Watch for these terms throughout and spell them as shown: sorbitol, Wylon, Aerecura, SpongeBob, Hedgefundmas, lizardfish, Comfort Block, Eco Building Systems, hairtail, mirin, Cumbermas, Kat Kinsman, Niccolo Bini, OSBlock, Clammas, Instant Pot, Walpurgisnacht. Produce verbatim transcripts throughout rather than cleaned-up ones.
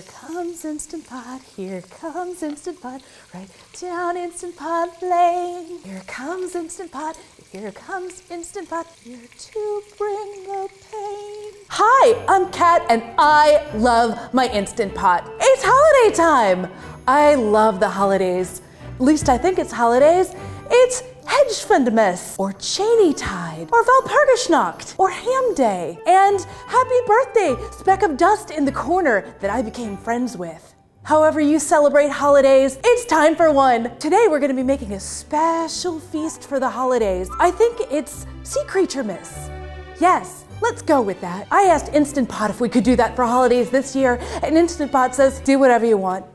Here comes Instant Pot, here comes Instant Pot, right down Instant Pot Lane. Here comes Instant Pot, here comes Instant Pot, here to bring the pain. Hi, I'm Kat and I love my Instant Pot. It's holiday time. I love the holidays. At least I think it's holidays. It's Hedgefundmas, or Cheney Tide, or Walpurgisnacht, or Ham Day, and happy birthday, speck of dust in the corner that I became friends with. However you celebrate holidays, it's time for one. Today we're gonna be making a special feast for the holidays. I think it's Sea Creature Miss. Yes, let's go with that. I asked Instant Pot if we could do that for holidays this year, and Instant Pot says, do whatever you want.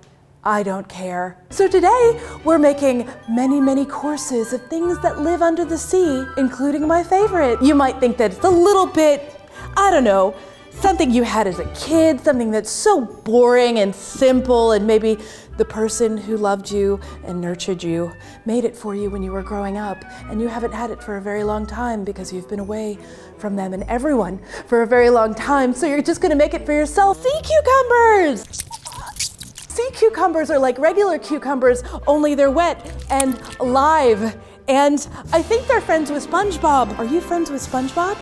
I don't care. So today, we're making many, many courses of things that live under the sea, including my favorite. You might think that it's a little bit, I don't know, something you had as a kid, something that's so boring and simple, and maybe the person who loved you and nurtured you made it for you when you were growing up, and you haven't had it for a very long time because you've been away from them and everyone for a very long time, so you're just gonna make it for yourself. Sea cucumbers! Sea cucumbers are like regular cucumbers, only they're wet and alive. And I think they're friends with SpongeBob. Are you friends with SpongeBob?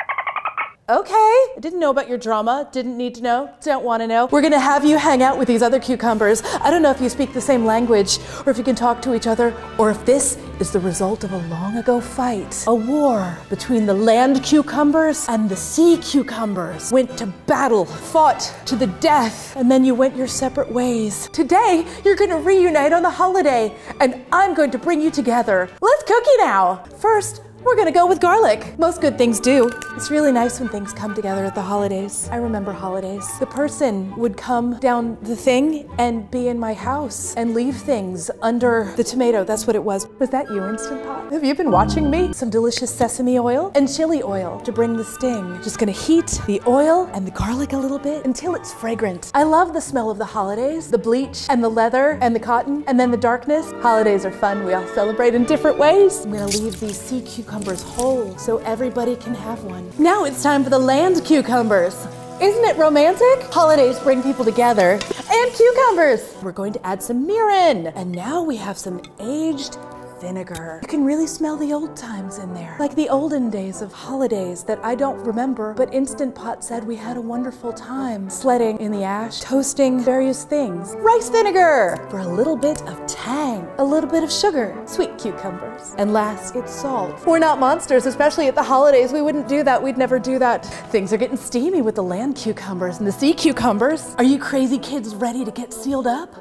Okay, didn't know about your drama, didn't need to know, don't want to know. We're gonna have you hang out with these other cucumbers. I don't know if you speak the same language, or if you can talk to each other, or if this is the result of a long ago fight. A war between the land cucumbers and the sea cucumbers. Went to battle, fought to the death, and then you went your separate ways. Today, you're gonna reunite on the holiday, and I'm going to bring you together. Let's cookie now. First, we're gonna go with garlic. Most good things do. It's really nice when things come together at the holidays. I remember holidays. The person would come down the thing and be in my house and leave things under the tomato. That's what it was. Was that you, Instant Pot? Have you been watching me? Some delicious sesame oil and chili oil to bring the sting. Just gonna heat the oil and the garlic a little bit until it's fragrant. I love the smell of the holidays, the bleach and the leather and the cotton and then the darkness. Holidays are fun. We all celebrate in different ways. I'm gonna leave these sea cucumbers whole, so everybody can have one. Now it's time for the land cucumbers. Isn't it romantic? Holidays bring people together. And cucumbers! We're going to add some mirin. And now we have some aged vinegar. You can really smell the old times in there. Like the olden days of holidays that I don't remember, but Instant Pot said we had a wonderful time. Sledding in the ash, toasting various things. Rice vinegar! For a little bit of tang. A little bit of sugar. Sweet cucumber. And last, it's salt. We're not monsters, especially at the holidays. We wouldn't do that. We'd never do that. Things are getting steamy with the land cucumbers and the sea cucumbers. Are you crazy kids ready to get sealed up?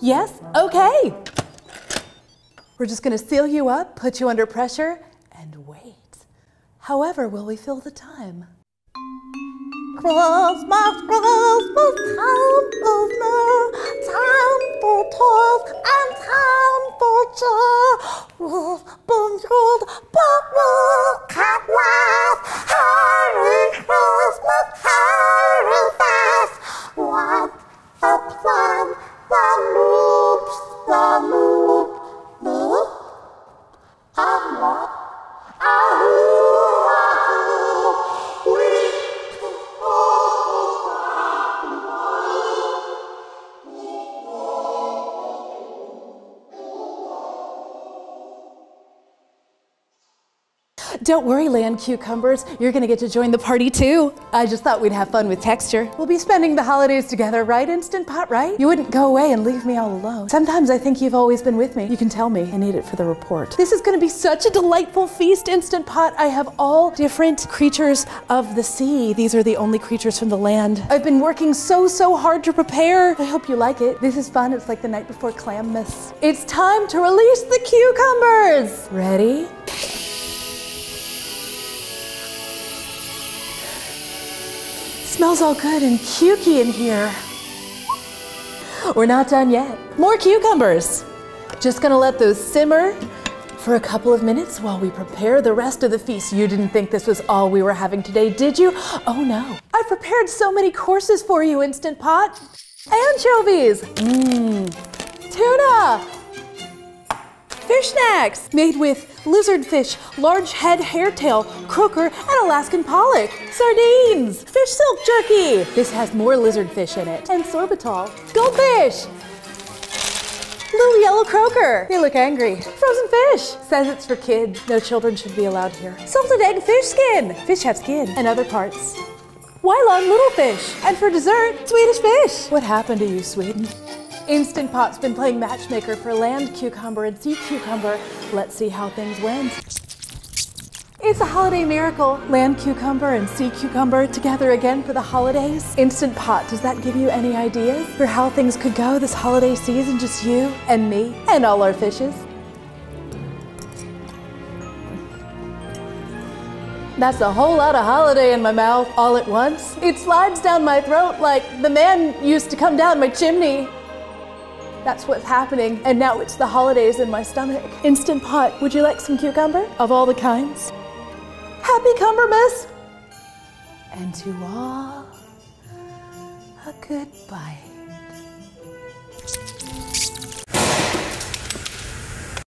Yes? Okay. We're just gonna seal you up, put you under pressure, and wait. However will we fill the time? Christmas, Christmas time for snow, time for toys, and time for joy. Rules, bones, rules, but rules can't last. Hurry, Christmas, hurry fast. What a plan, the loops, the loop, me, I'm not, I Don't worry, land cucumbers, you're gonna get to join the party too. I just thought we'd have fun with texture. We'll be spending the holidays together, right, Instant Pot, right? You wouldn't go away and leave me all alone. Sometimes I think you've always been with me. You can tell me, I need it for the report. This is gonna be such a delightful feast, Instant Pot. I have all different creatures of the sea. These are the only creatures from the land. I've been working so, so hard to prepare. I hope you like it. This is fun, it's like the night before Clammas. It's time to release the cucumbers. Ready? Smells all good and cukey in here. We're not done yet. More cucumbers. Just gonna let those simmer for a couple of minutes while we prepare the rest of the feast. You didn't think this was all we were having today, did you? Oh no. I prepared so many courses for you, Instant Pot. Anchovies, mmm, tuna, fish snacks made with lizardfish, large head hairtail, croaker, and Alaskan pollock, sardines, fish silk jerky. This has more lizardfish in it, and sorbitol, goldfish, little yellow croaker. They look angry. Frozen fish. Says it's for kids. No children should be allowed here. Salted egg fish skin. Fish have skin and other parts. Wylon little fish. And for dessert, Swedish fish. What happened to you, Sweden? Instant Pot's been playing matchmaker for land cucumber and sea cucumber. Let's see how things went. It's a holiday miracle. Land cucumber and sea cucumber together again for the holidays. Instant Pot, does that give you any ideas for how things could go this holiday season? Just you and me and all our fishes. That's a whole lot of holiday in my mouth all at once. It slides down my throat like the man used to come down my chimney. That's what's happening, and now it's the holidays in my stomach. Instant Pot, would you like some cucumber of all the kinds? Happy Cumbermas! And to all, a goodbye.